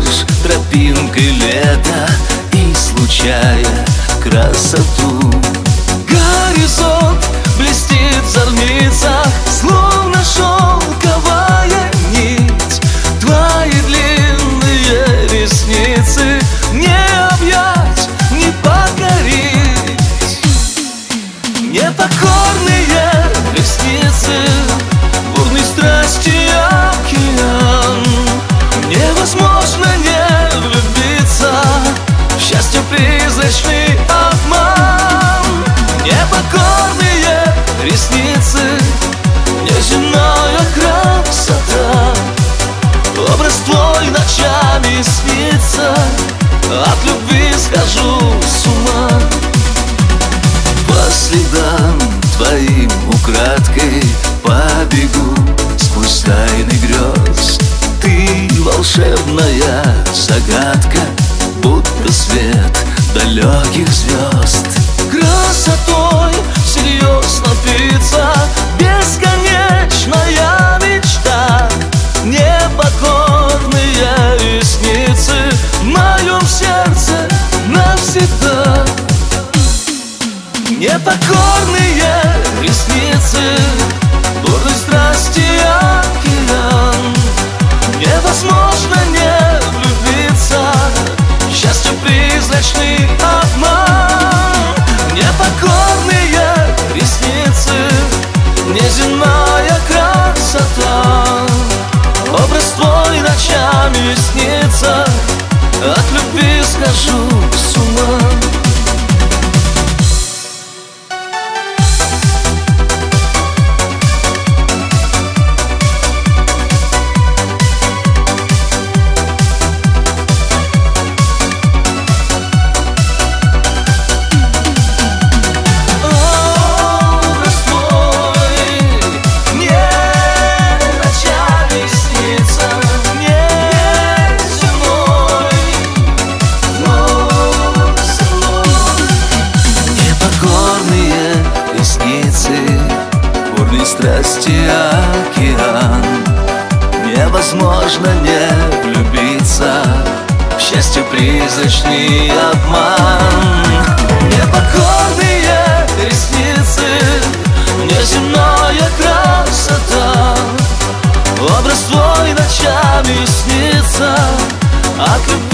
идешь тропинкой лета и случая красоту. Горизонт блестит в зорницах, словно шелковая нить. Твои длинные ресницы не объять, не покорить. Непокорные ресницы, бурной страсти океан. Невозможно не влюбиться, в счастье призрачный обман. Непокорные ресницы, неземная красота. Образ твой ночами снится, от любви схожу с ума. По следам твоим украдкой побегу сквозь тайны грез. Ты волшебная загадка, будто свет далеких звезд. Красотой всерьез напиться, бесконечная мечта. Непокорные ресницы в моем сердце навсегда. Непокорные ресницы, бурной страсти океан. Невозможно не влюбиться, счастье призрачный обман. Непокорные ресницы, неземная красота. Образ твой ночами снится, от любви схожу с ума. Страсти океан, невозможно не влюбиться, в счастье призрачный обман. Непокорные ресницы, неземная красота. Образ твой ночами снится, от любви